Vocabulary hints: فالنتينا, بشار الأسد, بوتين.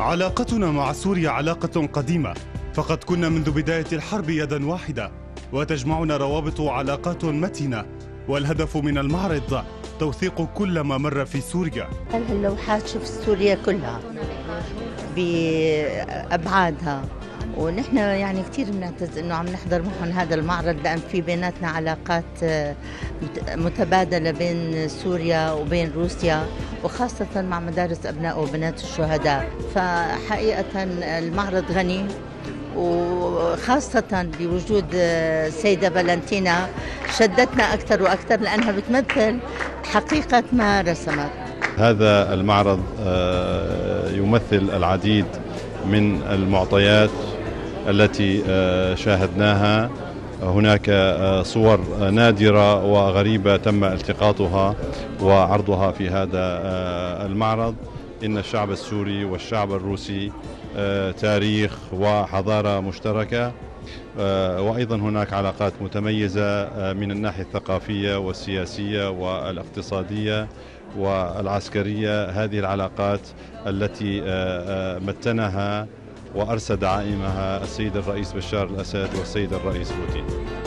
علاقتنا مع سوريا علاقة قديمة، فقد كنا منذ بداية الحرب يدا واحدة، وتجمعنا روابط وعلاقات متينة، والهدف من المعرض توثيق كل ما مر في سوريا. اللوحات شوف سوريا كلها بأبعادها، ونحن يعني كثير بنعتز انه عم نحضر معهم هذا المعرض، لان في بيناتنا علاقات متبادله بين سوريا وبين روسيا، وخاصه مع مدارس ابناء وبنات الشهداء. فحقيقه المعرض غني، وخاصه بوجود السيده فالنتينا شدتنا اكثر واكثر، لانها بتمثل حقيقه ما رسمت. هذا المعرض يمثل العديد من المعطيات التي شاهدناها. هناك صور نادرة وغريبة تم التقاطها وعرضها في هذا المعرض. إن الشعب السوري والشعب الروسي تاريخ وحضارة مشتركة، وأيضا هناك علاقات متميزة من الناحية الثقافية والسياسية والاقتصادية والعسكرية. هذه العلاقات التي متنها وأرسى دعائمها السيد الرئيس بشار الأسد والسيد الرئيس بوتين.